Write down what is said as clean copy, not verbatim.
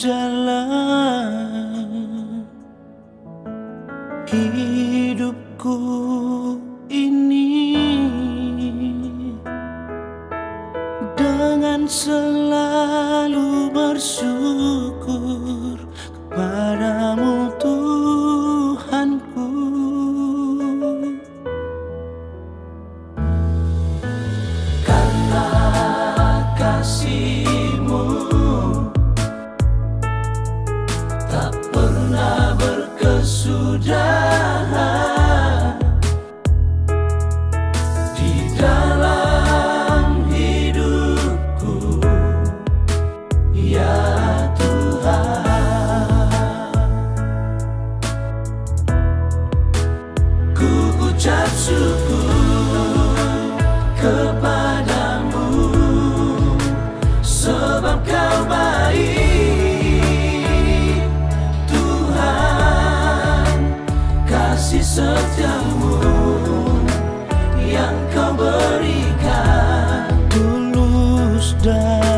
dalam hidupku ini dengan selalu bersyukur kepadamu Tuhanku. Karena kasih-Mu tak pernah berkesudahan di dalam hidupku, ya Tuhan. Ku ucap syukur kepadamu sebab Kau baik. Kasih setiamu yang Kau berikan tulus dan